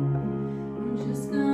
I'm just gonna